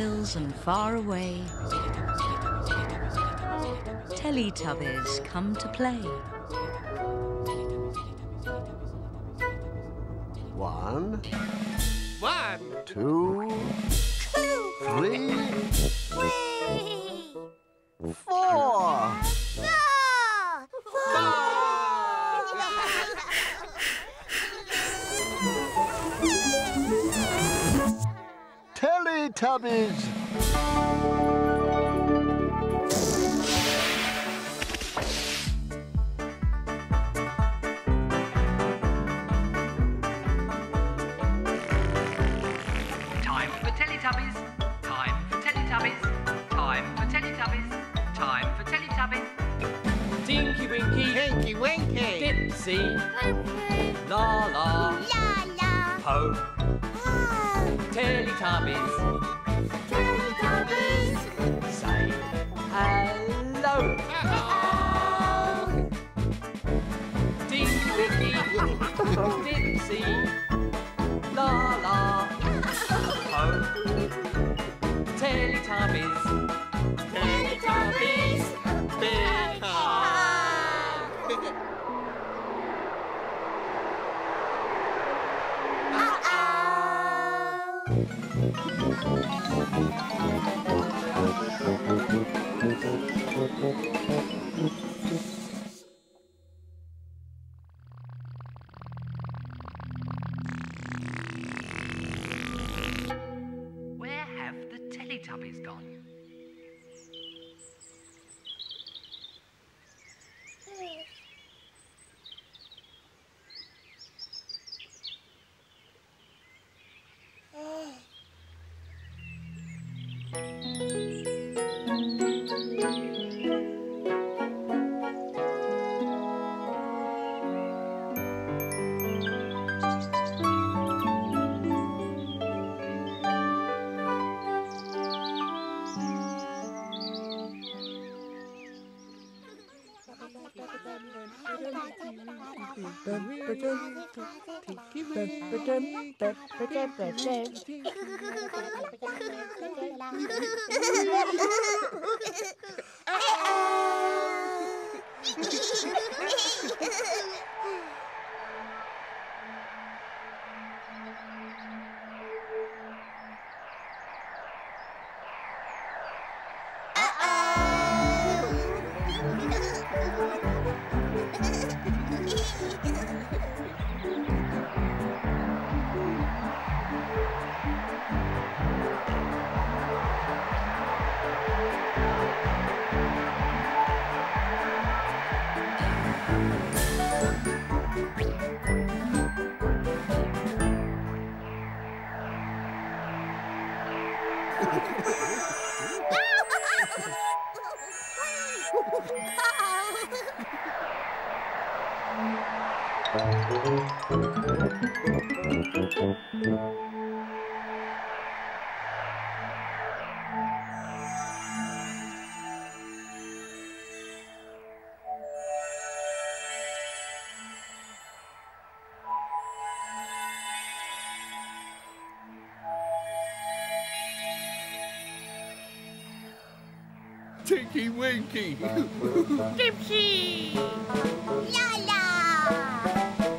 hills and far away, Teletubbies come to play. 1, 2, 3, 4. Teletubbies. Time for Teletubbies. Time for Teletubbies. Time for Teletubbies. Time for Teletubbies. Tinky Winky. Tinky Winky. Dipsy. Laa-Laa. Laa-Laa. Po. Teletubbies. Teletubbies. Say hello. Hello. Tinky Winky. Dipsy. Laa-Laa. Po. Teletubbies. Teletubbies. Big hug. Where have the Teletubbies gone? Tinky Winky! Dipsy! Laa-Laa!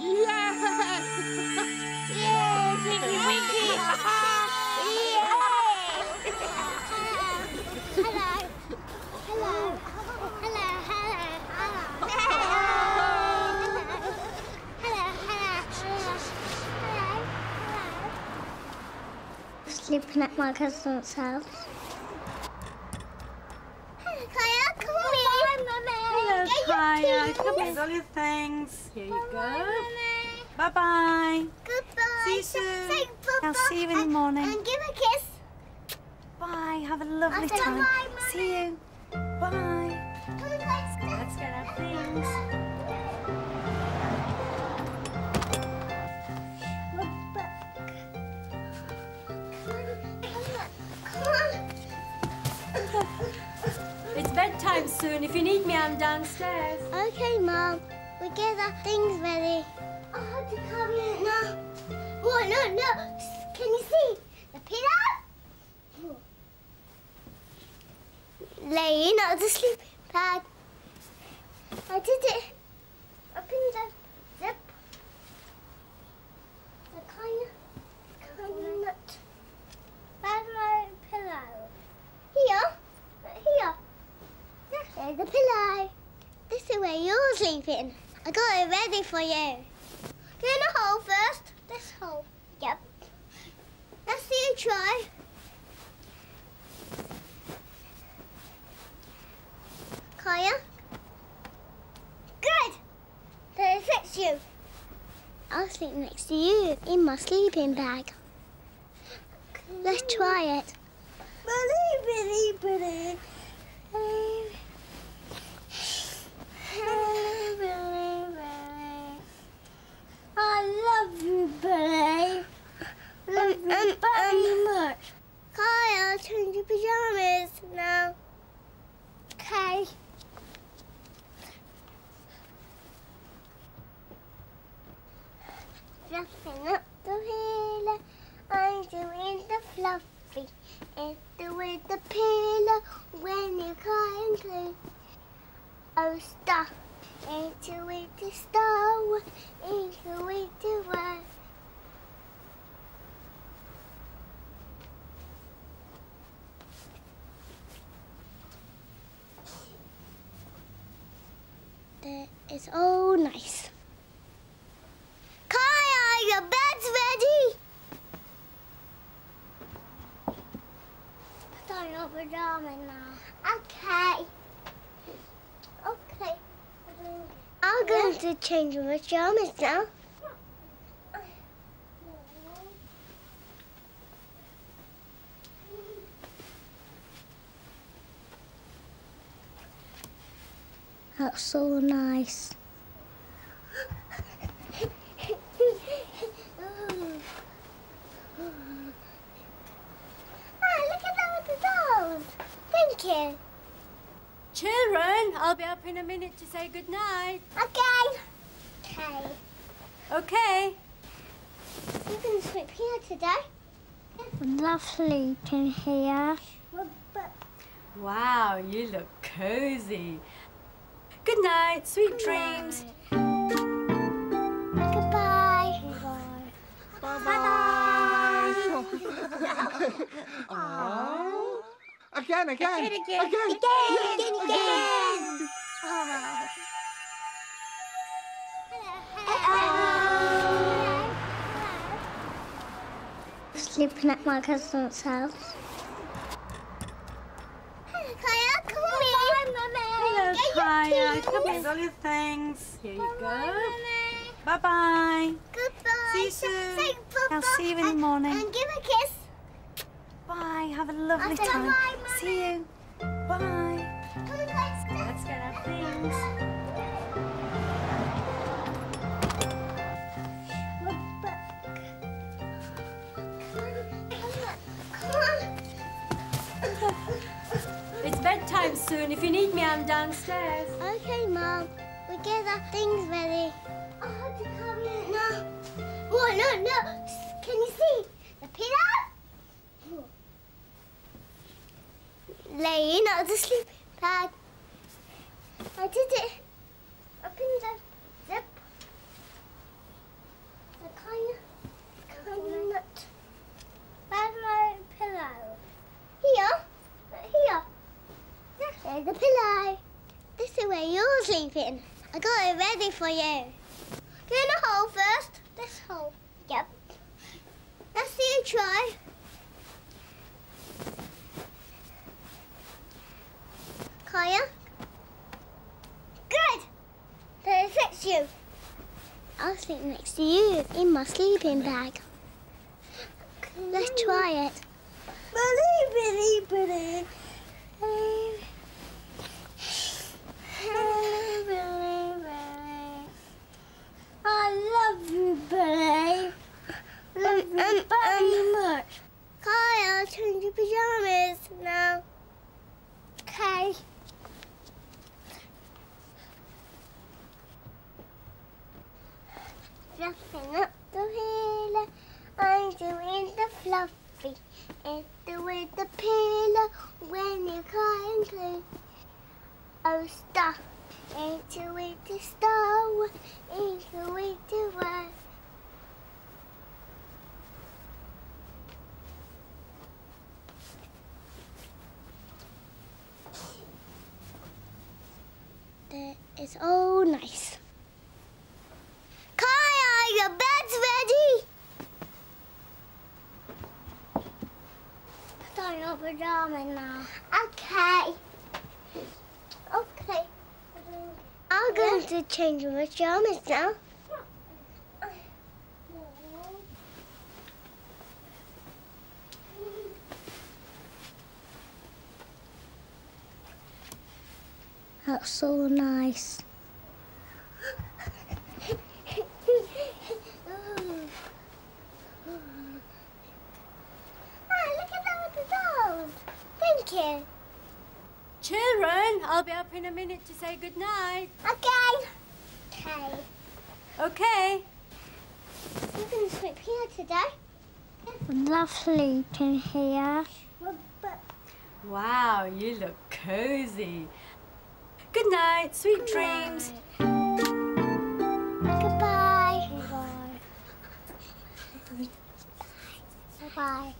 Yeah! Yeah, Tinky Winky! Yeah! Hello! Hello! Hello! Sleeping at my cousin's house. Hello, Kaya. Come on, bye, Mummy. Hello, Kaya. Come on, all your things. Here you go. Bye, bye. Goodbye. See you soon. I'll see you in the morning. And give a kiss. Bye. Have a lovely time. Bye, Mummy. See you. Bye. Let's get our things. Bedtime soon. If you need me, I'm downstairs. Okay, Mom. We get our things ready. no. Can you see the pillow? Laying out the sleeping bag. I did it. Open the zip. I can't. Where's my pillow? Here. Right here. There's the pillow. This is where you're sleeping. I got it ready for you. Go in the hole first. This hole. Yep. Let's see you try. Kaya. Good. So it fits you. I'll sleep next to you in my sleeping bag. Let's try it. I love you, Billy. Love you very much. Kyle, change your pajamas now. Okay. Fluffing up the pillow. I'm doing the fluffy. It's doing the pillow when you can't sleep. Oh, stop. Into it to star, into it to work. That is all nice. Kaya, your bed's ready. Put on your pajamas now. Okay. Okay. I'm going to change my pajamas now. That's so nice. Ah, look at that with the dolls. Thank you. Children, I'll be up in a minute to say good night. Okay. Okay. Okay. You can sleep here today. Love sleeping here. Wow, you look cozy. Good night, sweet dreams. Goodbye. Bye-bye. Bye-bye. Again. Oh. Hello. Sleeping at my cousin's house. Hello, Kaya. Come here. Hello, Kaya. Come here. Here's all your things. Here you go. Bye-bye. Goodbye. See you soon. I'll see you in the morning. And give a kiss. Bye, have a lovely time. Bye, see you. Bye. Let's get our things. It's bedtime soon. If you need me, I'm downstairs. Okay, Mum. We get our things ready. I have to come in. No. Oh, no. Can you see the pillow? Laying out the sleeping bag. I did it. Open the zip. I can't. Where's my pillow? Here. Right here. There's the pillow. This is where you're sleeping. I got it ready for you. Go in the hole first. This hole. Yep. Let's see you try. Kaya. Good. So it fits you. I'll sleep next to you in my sleeping bag. Let's try it. I love you, Billy. Love you very much. Kaya, change your pajamas now. Okay. Fluffing up the pillow, I'm doing the fluffy and doing the pillow when you can't clean. Oh, stop. Into it to stow, into it to run. That is all nice. Kaya, your bed's ready! Put on your pajama now. Okay. Okay. I'm going to change my pajamas now. That's so nice. Ah, look at that with the dolls. Thank you. Children, I'll be up in a minute to say good night. Okay. Okay. Okay. You're going to sleep here today. Love sleeping here. Wow, you look cozy. Good night, sweet dreams. Goodbye. Goodbye. Bye-bye.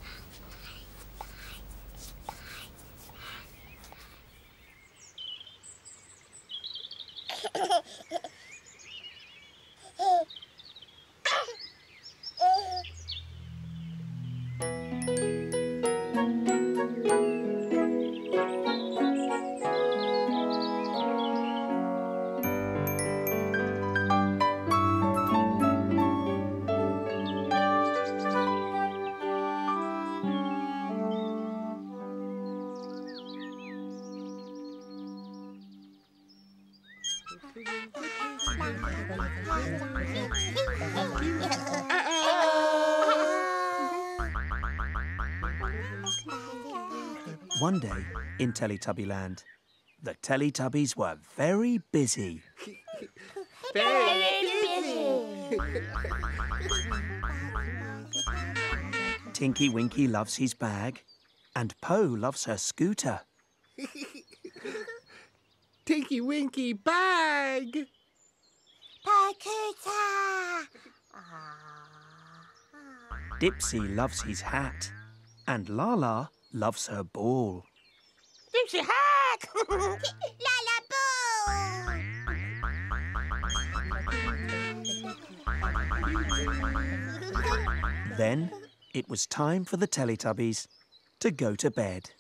One day, in Teletubbyland, the Teletubbies were very busy. Very busy! Tinky Winky loves his bag, and Po loves her scooter. Tinky Winky bag! Scooter! Dipsy loves his hat, and Laa-Laa loves her ball. Dipsy hat! Laa-Laa ball! Then it was time for the Teletubbies to go to bed.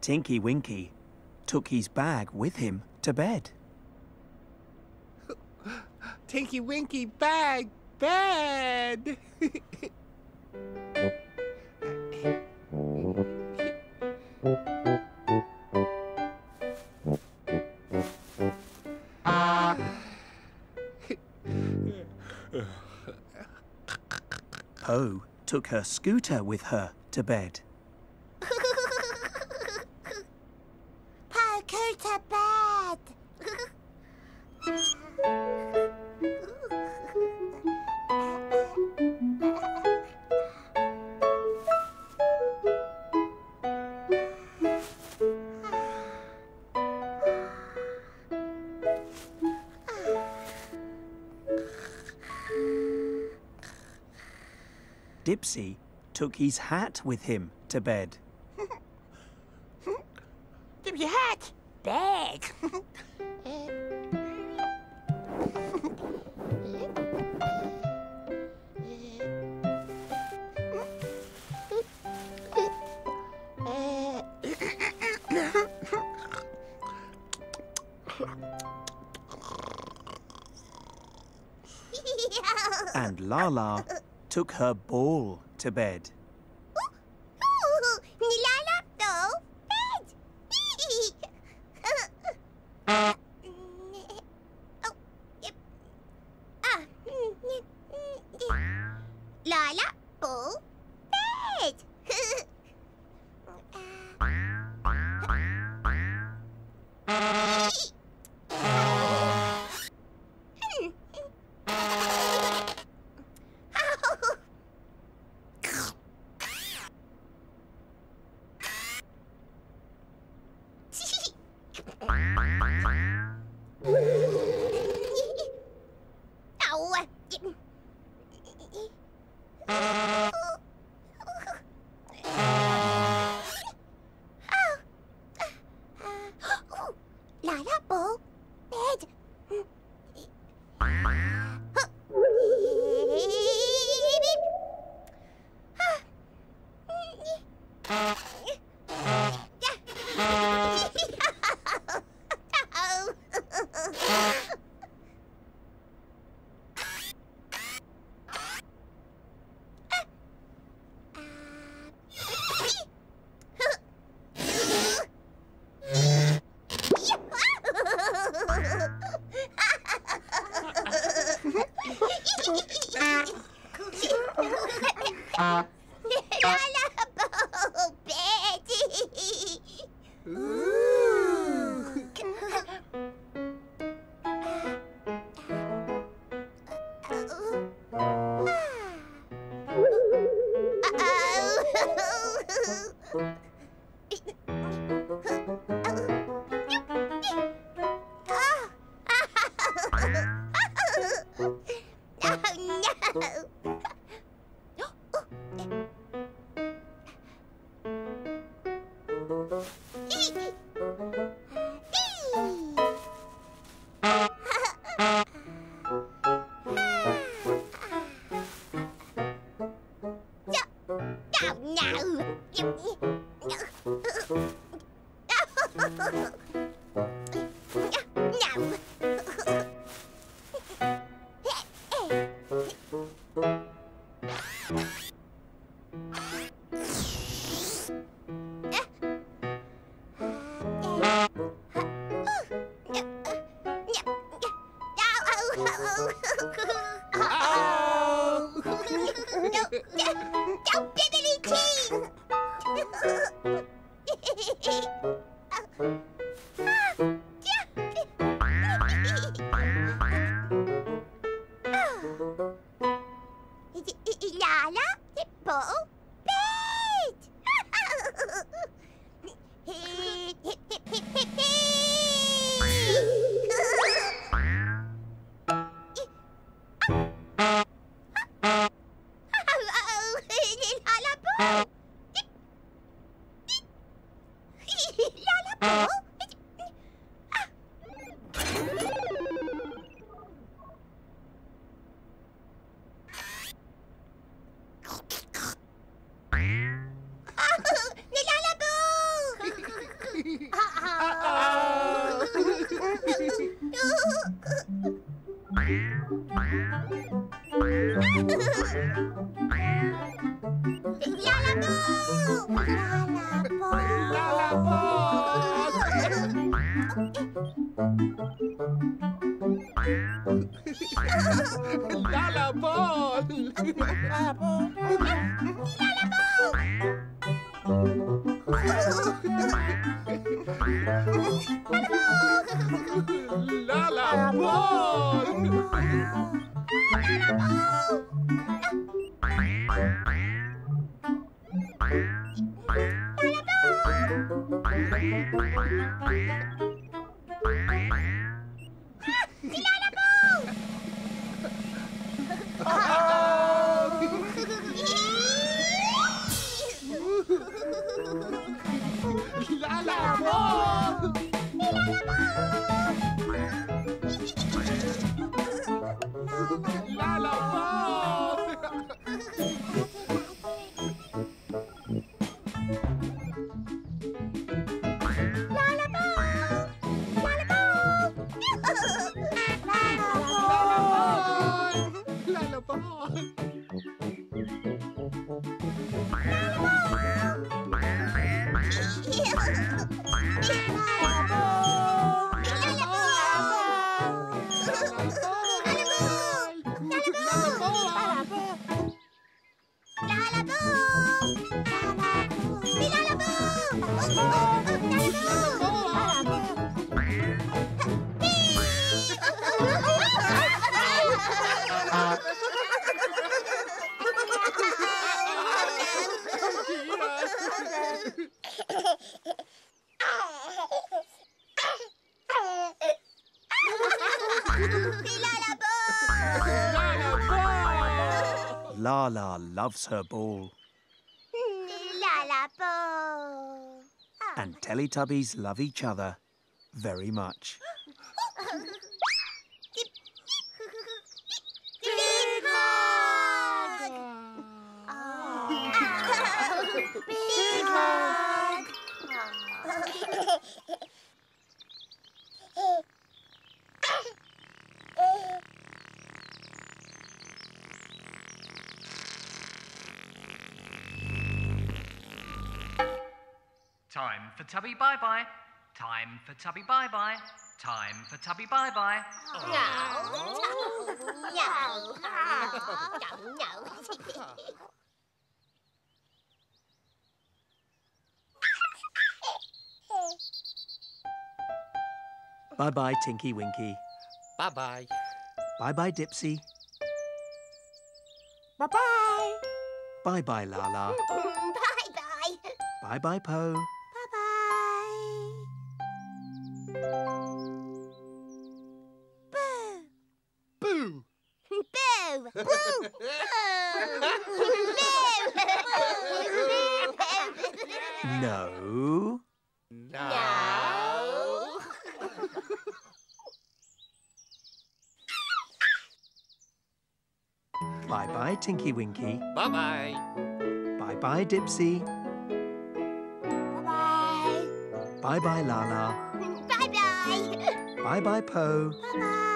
Tinky Winky took his bag with him to bed. Tinky Winky bag, bed! Po took her scooter with her to bed. Dipsy took his hat with him to bed. Dipsy hat, bed. and Laa-Laa took her ball to bed. Laa-Laa, Laa-Laa ball! Laa-Laa loves her ball. Laa-Laa ball. Oh. And Teletubbies love each other very much. Big hug! Oh. Big hug! Time for Tubby bye-bye. Time for Tubby bye-bye. Time for Tubby bye-bye. Oh. No. No. No. No. Bye-bye, Tinky Winky. Bye-bye. Bye-bye, Dipsy. Bye-bye. Bye-bye, Laa-Laa. Bye-bye. Bye-bye, Po. Boo! Boo! No. No. Bye-bye, Tinky Winky. Bye-bye. Bye-bye, Dipsy. Bye-bye. Bye-bye, Laa-Laa. Bye-bye. Bye-bye, Po. Bye-bye.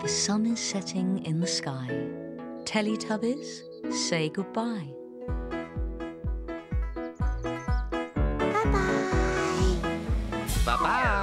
The sun is setting in the sky. Teletubbies, say goodbye. Bye-bye. Bye-bye.